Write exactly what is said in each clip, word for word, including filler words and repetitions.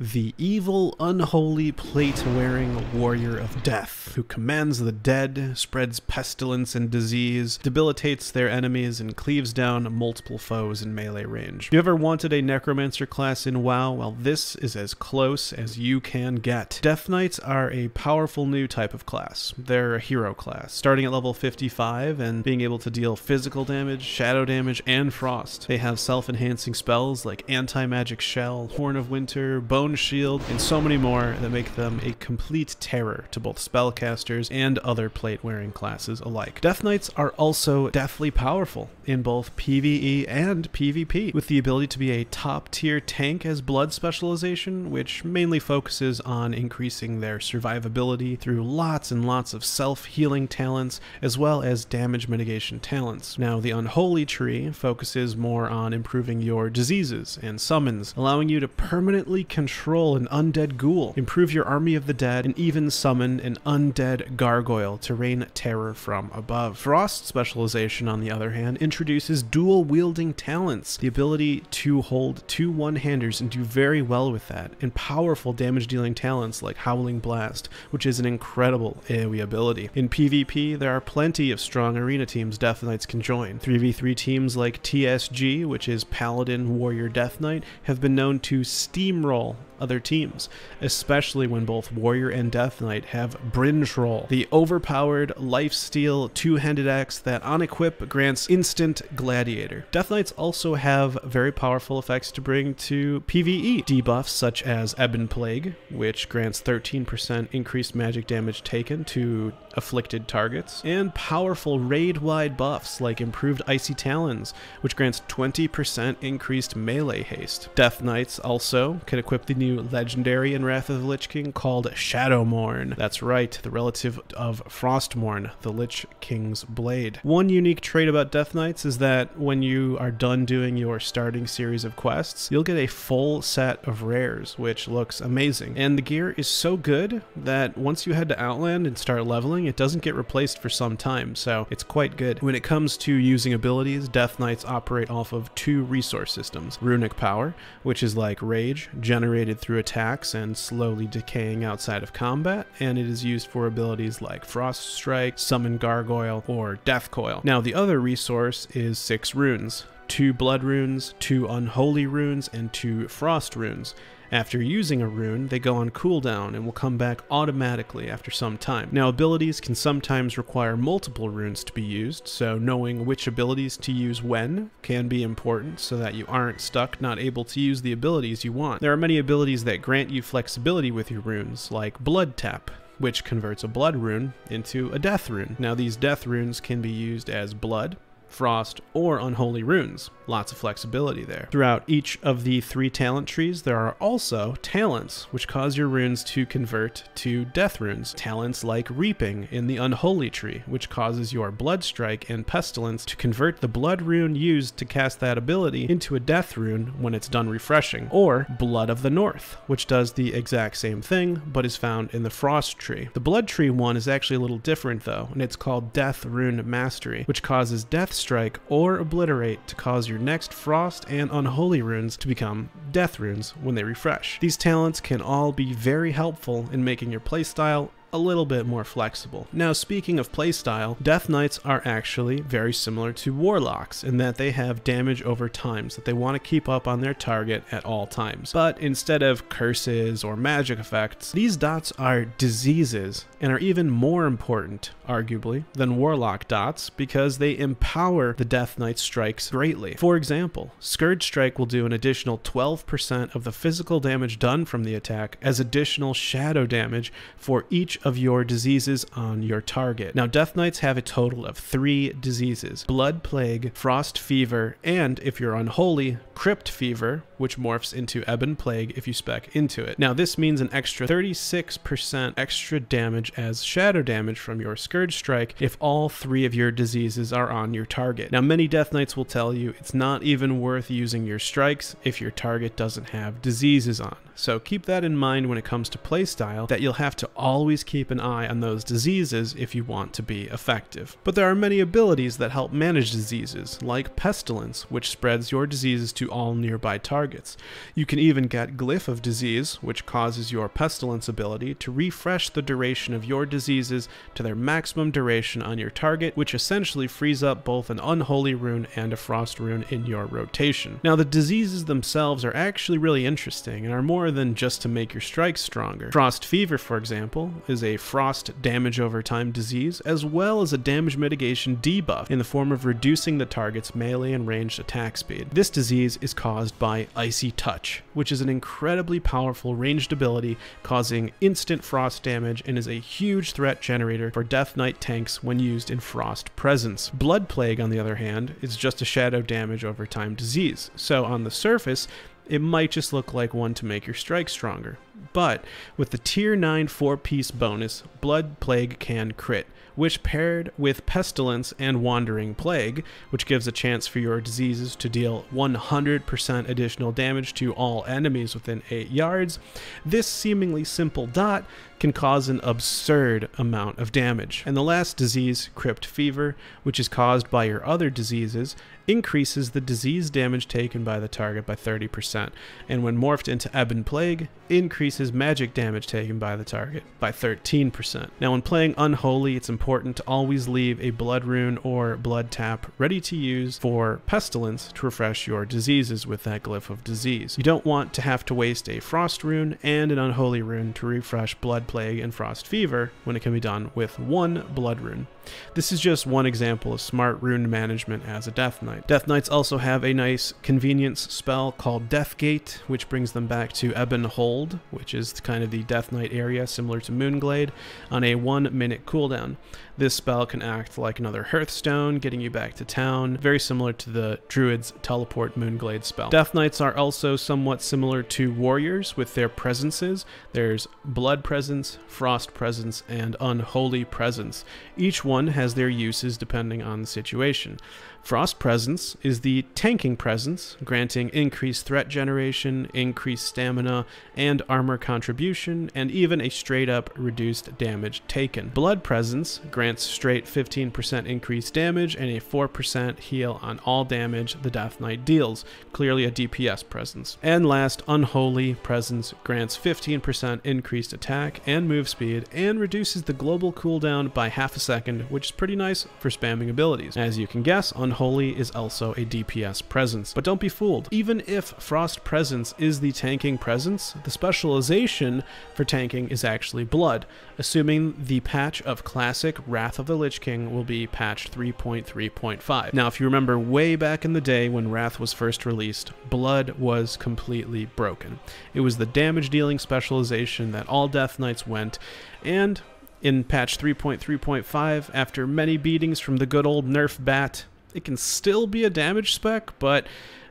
The evil, unholy, plate-wearing warrior of death, who commands the dead, spreads pestilence and disease, debilitates their enemies, and cleaves down multiple foes in melee range. You ever wanted a necromancer class in WoW? Well, this is as close as you can get. Death Knights are a powerful new type of class. They're a hero class, starting at level fifty-five and being able to deal physical damage, shadow damage, and frost. They have self-enhancing spells like Anti-Magic Shell, Horn of Winter, Bone Shield, and so many more that make them a complete terror to both spellcasters and other plate-wearing classes alike. Death Knights are also deathly powerful in both PvE and PvP, with the ability to be a top-tier tank as blood specialization, which mainly focuses on increasing their survivability through lots and lots of self-healing talents, as well as damage mitigation talents. Now, the Unholy Tree focuses more on improving your diseases and summons, allowing you to permanently control Control an undead ghoul, improve your army of the dead, and even summon an undead gargoyle to rain terror from above. Frost specialization, on the other hand, introduces dual-wielding talents, the ability to hold two one-handers and do very well with that, and powerful damage-dealing talents like Howling Blast, which is an incredible AoE ability. In PvP, there are plenty of strong arena teams Death Knights can join. three v three teams like T S G, which is Paladin Warrior Death Knight, have been known to steamroll other teams, especially when both Warrior and Death Knight have Bryntroll, the overpowered lifesteal two-handed axe that on equip grants instant gladiator. Death Knights also have very powerful effects to bring to PvE. Debuffs such as Ebon Plague, which grants thirteen percent increased magic damage taken to afflicted targets, and powerful raid-wide buffs like Improved Icy Talons, which grants twenty percent increased melee haste. Death Knights also can equip the new legendary in Wrath of the Lich King called Shadowmourne. That's right, the relative of Frostmourne, the Lich King's blade. One unique trait about Death Knights is that when you are done doing your starting series of quests, you'll get a full set of rares, which looks amazing. And the gear is so good that once you head to Outland and start leveling, it doesn't get replaced for some time, so it's quite good. When it comes to using abilities, Death Knights operate off of two resource systems. Runic Power, which is like Rage, generated through attacks and slowly decaying outside of combat, and it is used for abilities like Frost Strike, Summon Gargoyle, or Death Coil. Now, the other resource is six runes. Two blood runes, two unholy runes, and two frost runes. After using a rune, they go on cooldown and will come back automatically after some time. Now, abilities can sometimes require multiple runes to be used, so knowing which abilities to use when can be important so that you aren't stuck not able to use the abilities you want. There are many abilities that grant you flexibility with your runes, like Blood Tap, which converts a blood rune into a death rune. Now, these death runes can be used as blood, frost, or unholy runes. Lots of flexibility there. Throughout each of the three talent trees, there are also talents, which cause your runes to convert to death runes. Talents like Reaping in the Unholy Tree, which causes your Blood Strike and Pestilence to convert the blood rune used to cast that ability into a death rune when it's done refreshing. Or Blood of the North, which does the exact same thing, but is found in the Frost Tree. The Blood Tree one is actually a little different though, and it's called Death Rune Mastery, which causes Death Strike or Obliterate to cause your your next frost and unholy runes to become death runes when they refresh. These talents can all be very helpful in making your playstyle a little bit more flexible. Now, speaking of playstyle, Death Knights are actually very similar to Warlocks in that they have damage over times that they want to keep up on their target at all times. But instead of curses or magic effects, these dots are diseases and are even more important, arguably, than Warlock dots because they empower the Death Knight strikes greatly. For example, Scourge Strike will do an additional twelve percent of the physical damage done from the attack as additional shadow damage for each of your diseases on your target. Now, Death Knights have a total of three diseases: Blood Plague, Frost Fever, and if you're unholy, Crypt Fever, which morphs into Ebon Plague if you spec into it. Now, this means an extra thirty-six percent extra damage as shadow damage from your Scourge Strike if all three of your diseases are on your target. Now, many Death Knights will tell you it's not even worth using your strikes if your target doesn't have diseases on. So keep that in mind when it comes to playstyle, that you'll have to always keep an eye on those diseases if you want to be effective. But there are many abilities that help manage diseases, like Pestilence, which spreads your diseases to all nearby targets. You can even get Glyph of Disease, which causes your Pestilence ability to refresh the duration of your diseases to their maximum duration on your target, which essentially frees up both an Unholy Rune and a Frost Rune in your rotation. Now, the diseases themselves are actually really interesting and are more than just to make your strikes stronger. Frost Fever, for example, is a frost damage over time disease, as well as a damage mitigation debuff in the form of reducing the target's melee and ranged attack speed. This disease is caused by Icy Touch, which is an incredibly powerful ranged ability causing instant frost damage and is a huge threat generator for Death Knight tanks when used in Frost Presence. Blood Plague, on the other hand, is just a shadow damage over time disease, so on the surface, it might just look like one to make your strike stronger. But with the tier nine four piece bonus, Blood Plague can crit, which paired with Pestilence and Wandering Plague, which gives a chance for your diseases to deal one hundred percent additional damage to all enemies within eight yards, this seemingly simple dot can cause an absurd amount of damage. And the last disease, Crypt Fever, which is caused by your other diseases, increases the disease damage taken by the target by thirty percent, and when morphed into Ebon Plague, increases magic damage taken by the target by thirteen percent. Now, when playing Unholy, it's important to always leave a Blood Rune or Blood Tap ready to use for Pestilence to refresh your diseases with that Glyph of Disease. You don't want to have to waste a Frost Rune and an Unholy Rune to refresh Blood Plague and Frost Fever when it can be done with one Blood Rune. This is just one example of smart rune management as a Death Knight. Death Knights also have a nice convenience spell called Death Gate, which brings them back to Ebon Hold, which is kind of the Death Knight area similar to Moonglade, on a one minute cooldown. This spell can act like another Hearthstone, getting you back to town, very similar to the Druid's Teleport Moonglade spell. Death Knights are also somewhat similar to Warriors with their presences. There's Blood Presence, Frost Presence, and Unholy Presence. Each one has their uses depending on the situation. Frost Presence is the tanking presence, granting increased threat generation, increased stamina, and armor contribution, and even a straight up reduced damage taken. Blood Presence grants straight fifteen percent increased damage and a four percent heal on all damage the Death Knight deals, clearly a D P S presence. And last, Unholy Presence grants fifteen percent increased attack and move speed and reduces the global cooldown by half a second, which is pretty nice for spamming abilities. As you can guess, Unholy Unholy is also a D P S presence. But don't be fooled. Even if Frost Presence is the tanking presence, the specialization for tanking is actually Blood, assuming the patch of classic Wrath of the Lich King will be patch three point three point five. Now, if you remember way back in the day when Wrath was first released, Blood was completely broken. It was the damage dealing specialization that all Death Knights went, and in patch three point three point five, after many beatings from the good old Nerf bat, it can still be a damage spec, but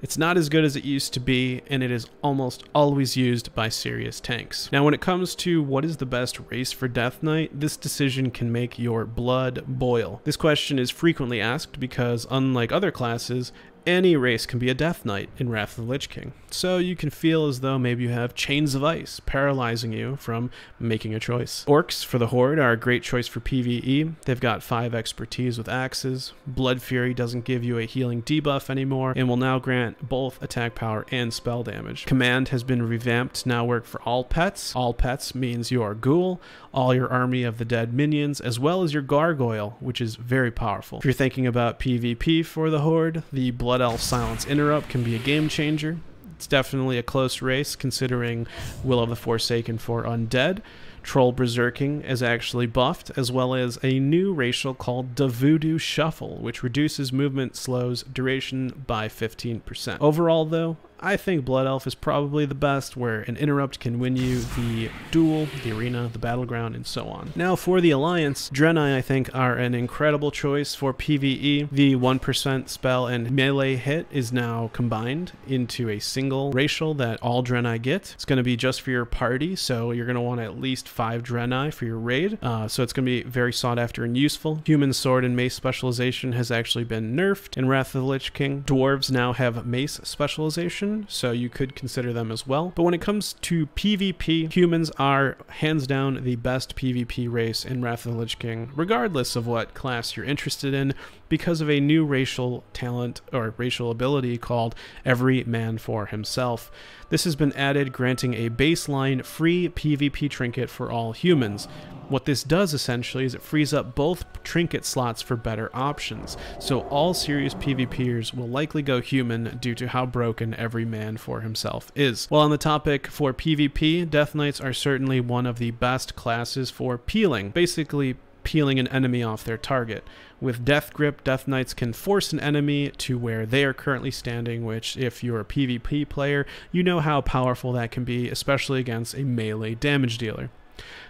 it's not as good as it used to be, and it is almost always used by serious tanks. Now, when it comes to what is the best race for Death Knight, this decision can make your blood boil. This question is frequently asked because, unlike other classes, any race can be a Death Knight in Wrath of the Lich King. So you can feel as though maybe you have Chains of Ice paralyzing you from making a choice. Orcs for the Horde are a great choice for PvE. They've got five expertise with axes. Blood Fury doesn't give you a healing debuff anymore and will now grant both attack power and spell damage. Command has been revamped to now work for all pets. All pets means your ghoul, all your army of the dead minions, as well as your gargoyle, which is very powerful. If you're thinking about PvP for the Horde, the Blood Elf Silence Interrupt can be a game changer. It's definitely a close race considering Will of the Forsaken for Undead. Troll Berserking is actually buffed, as well as a new racial called the Voodoo Shuffle, which reduces movement slow's duration by fifteen percent. Overall, though, I think Blood Elf is probably the best, where an interrupt can win you the duel, the arena, the battleground, and so on. Now, for the Alliance, Draenei, I think, are an incredible choice for PvE. The one percent spell and melee hit is now combined into a single racial that all Draenei get. It's going to be just for your party, so you're going to want at least five Draenei for your raid, uh, so it's going to be very sought after and useful. Human Sword and Mace specialization has actually been nerfed in Wrath of the Lich King. Dwarves now have Mace specialization, option, so you could consider them as well. But when it comes to PvP, humans are hands down the best PvP race in Wrath of the Lich King, regardless of what class you're interested in, because of a new racial talent or racial ability called Every Man for Himself. This has been added, granting a baseline free PvP trinket for all humans. What this does essentially is it frees up both trinket slots for better options, so all serious PvPers will likely go human due to how broken Every Man for Himself is. While on the topic for PvP, Death Knights are certainly one of the best classes for peeling, basically peeling an enemy off their target. With Death Grip, Death Knights can force an enemy to where they are currently standing, which, if you're a PvP player, you know how powerful that can be, especially against a melee damage dealer.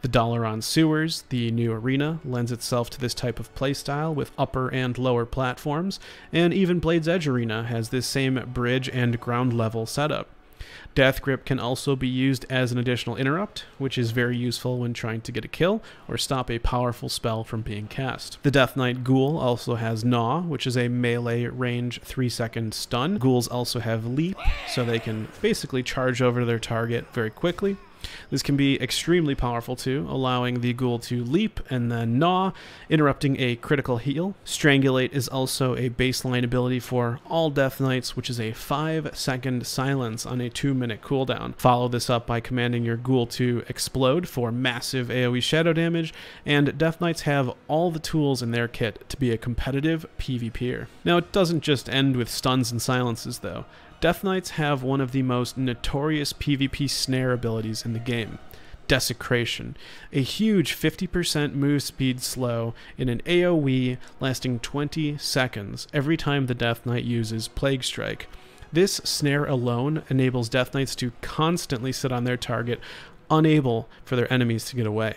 The Dalaran Sewers, the new arena, lends itself to this type of playstyle with upper and lower platforms, and even Blade's Edge Arena has this same bridge and ground level setup. Death Grip can also be used as an additional interrupt, which is very useful when trying to get a kill or stop a powerful spell from being cast. The Death Knight Ghoul also has Gnaw, which is a melee range three second stun. Ghouls also have Leap, so they can basically charge over their target very quickly. This can be extremely powerful too, allowing the ghoul to leap and then gnaw, interrupting a critical heal. Strangulate is also a baseline ability for all Death Knights, which is a five second silence on a two minute cooldown. Follow this up by commanding your ghoul to explode for massive AoE shadow damage, and Death Knights have all the tools in their kit to be a competitive PvPer. Now, it doesn't just end with stuns and silences though. Death Knights have one of the most notorious PvP snare abilities in the game, Desecration, a huge fifty percent move speed slow in an AoE lasting twenty seconds every time the Death Knight uses Plague Strike. This snare alone enables Death Knights to constantly sit on their target, unable for their enemies to get away.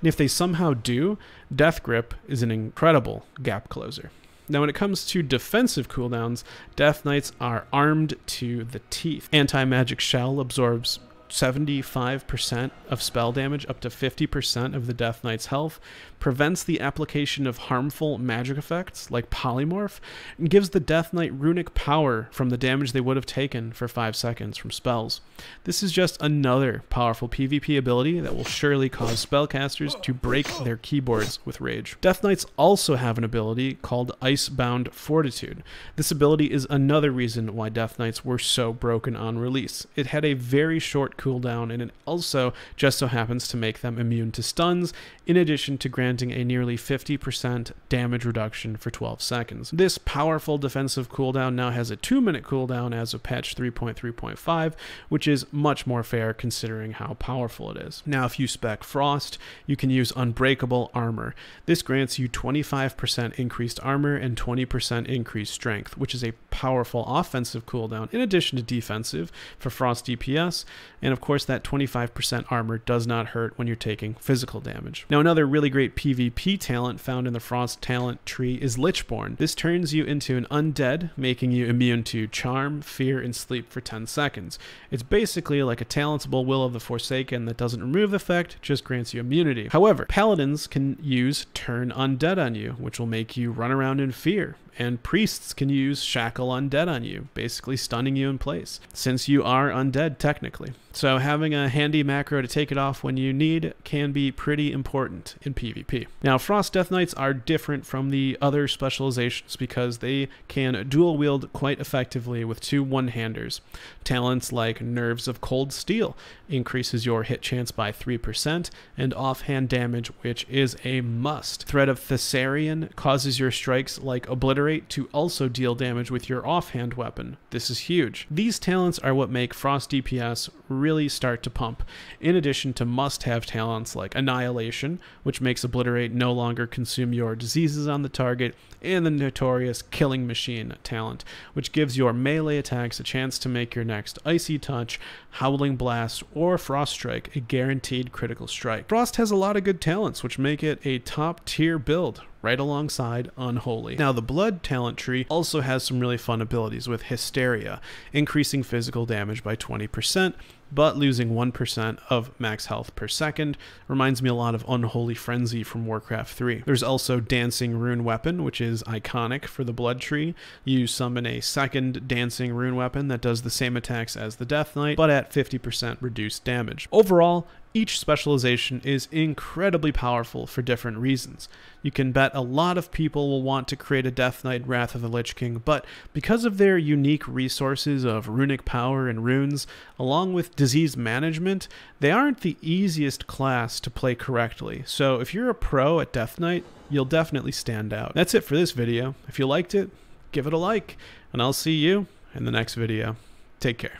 And if they somehow do, Death Grip is an incredible gap closer. Now, when it comes to defensive cooldowns, Death Knights are armed to the teeth. Anti-Magic Shell absorbs seventy-five percent of spell damage, up to fifty percent of the Death Knight's health, prevents the application of harmful magic effects like Polymorph, and gives the Death Knight runic power from the damage they would have taken for five seconds from spells. This is just another powerful PvP ability that will surely cause spellcasters to break their keyboards with rage. Death Knights also have an ability called Icebound Fortitude. This ability is another reason why Death Knights were so broken on release. It had a very short cooldown, and it also just so happens to make them immune to stuns, in addition to granting a nearly fifty percent damage reduction for twelve seconds. This powerful defensive cooldown now has a two minute cooldown as of patch three point three point five, which is much more fair considering how powerful it is. Now, if you spec Frost, you can use Unbreakable Armor. This grants you twenty-five percent increased armor and twenty percent increased strength, which is a powerful offensive cooldown in addition to defensive for Frost D P S, and And of course that twenty-five percent armor does not hurt when you're taking physical damage. Now, another really great PvP talent found in the Frost talent tree is Lichborn. This turns you into an undead, making you immune to Charm, Fear, and Sleep for ten seconds. It's basically like a talentable Will of the Forsaken that doesn't remove the effect, just grants you immunity. However, Paladins can use Turn Undead on you, which will make you run around in fear, and Priests can use Shackle Undead on you, basically stunning you in place, since you are undead technically. So having a handy macro to take it off when you need can be pretty important in PvP. Now, Frost Death Knights are different from the other specializations because they can dual wield quite effectively with two one-handers. Talents like Nerves of Cold Steel increases your hit chance by three percent, and Offhand Damage, which is a must. Threat of Thessarian causes your strikes like Obliterate to also deal damage with your offhand weapon. This is huge. These talents are what make Frost D P S really start to pump, in addition to must-have talents like Annihilation, which makes Obliterate no longer consume your diseases on the target, and the notorious Killing Machine talent, which gives your melee attacks a chance to make your next Icy Touch, Howling Blast, or Frost Strike a guaranteed critical strike. Frost has a lot of good talents, which make it a top-tier build right alongside Unholy. Now, the Blood talent tree also has some really fun abilities with Hysteria, increasing physical damage by twenty percent, but losing one percent of max health per second. Reminds me a lot of Unholy Frenzy from Warcraft three. There's also Dancing Rune Weapon, which is iconic for the Blood tree. You summon a second Dancing Rune Weapon that does the same attacks as the Death Knight, but at fifty percent reduced damage. Overall, each specialization is incredibly powerful for different reasons. You can bet a lot of people will want to create a Death Knight Wrath of the Lich King, but because of their unique resources of runic power and runes, along with disease management, they aren't the easiest class to play correctly. So if you're a pro at Death Knight, you'll definitely stand out. That's it for this video. If you liked it, give it a like, and I'll see you in the next video. Take care.